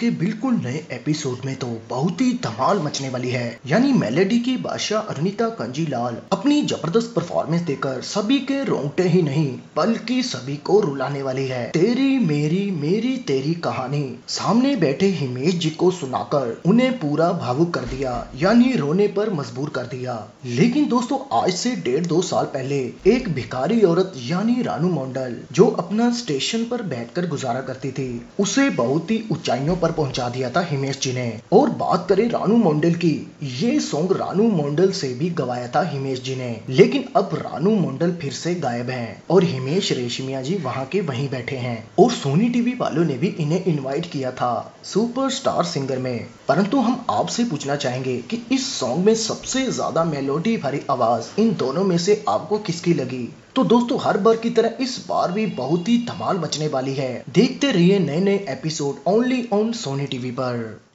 के बिल्कुल नए एपिसोड में तो बहुत ही धमाल मचने वाली है। यानी मेलेडी की बादशाह अरुणिता कंजीलाल अपनी जबरदस्त परफॉर्मेंस देकर सभी के रोंगटे ही नहीं बल्कि सभी को रुलाने वाली है। तेरी मेरी तेरी कहानी सामने बैठे हिमेश जी को सुनाकर उन्हें पूरा भावुक कर दिया, यानी रोने पर मजबूर कर दिया। लेकिन दोस्तों, आज से 1.5-2 साल पहले एक भिखारी औरत यानी रानू मंडल, जो अपना स्टेशन पर बैठकर गुजारा करती थी, उसे बहुत ही ऊंचाइयों पर पहुंचा दिया था हिमेश जी ने। और बात करें रानू मंडल की, ये सॉन्ग रानू मंडल से भी गवाया था हिमेश जी ने। लेकिन अब रानू मंडल फिर से गायब हैं और हिमेश रेशमिया जी वहाँ के वहीं बैठे हैं। और सोनी टीवी वालों ने भी इन्हें इनवाइट किया था सुपर स्टार सिंगर में, परंतु हम आपसे पूछना चाहेंगे कि इस सॉन्ग में सबसे ज्यादा मेलोडी भरी आवाज इन दोनों में से आपको किसकी लगी। तो दोस्तों, हर बार की तरह इस बार भी बहुत ही धमाल मचने वाली है। देखते रहिए नए episode only on Sony TV पर।